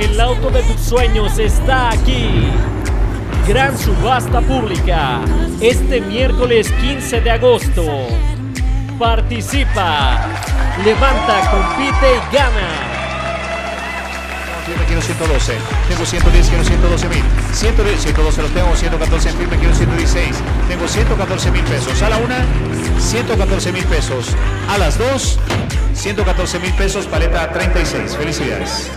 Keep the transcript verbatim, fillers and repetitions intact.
El auto de tus sueños está aquí. Gran subasta pública este miércoles quince de agosto. Participa, levanta, compite y gana. Quiero ciento doce, tengo ciento diez, quiero ciento doce mil, ciento doce los tengo, ciento catorce en firme, quiero ciento dieciséis, tengo ciento catorce mil pesos, a la una, ciento catorce mil pesos, a las dos, ciento catorce mil pesos, paleta treinta y seis, felicidades.